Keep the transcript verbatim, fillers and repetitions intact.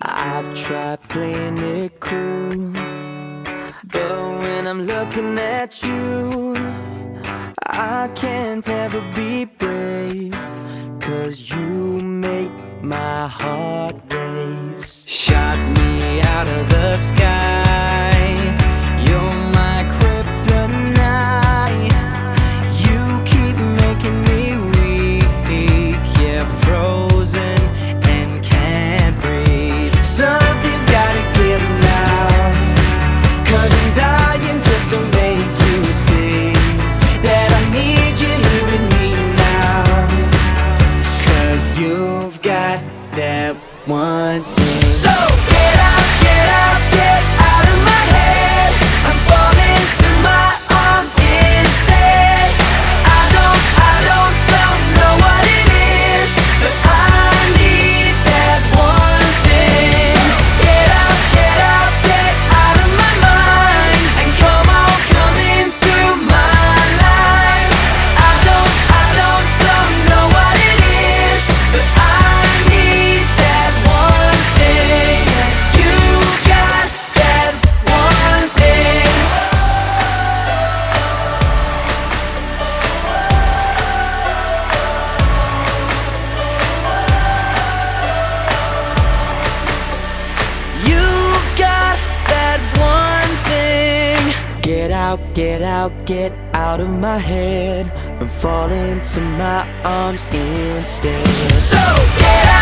I've tried playing it cool, but when I'm looking at you, I can't ever be brave, 'cause you make my heart race. Shot me out of the sky, you're my kryptonite. You keep making me weak, yeah, frozen and can't breathe. Something's gotta give now, 'cause I'm dying just to make you see that I need you here with me now, 'cause you've got that one thing. So get out, get out, get out of my head and fall into my arms instead. So get out.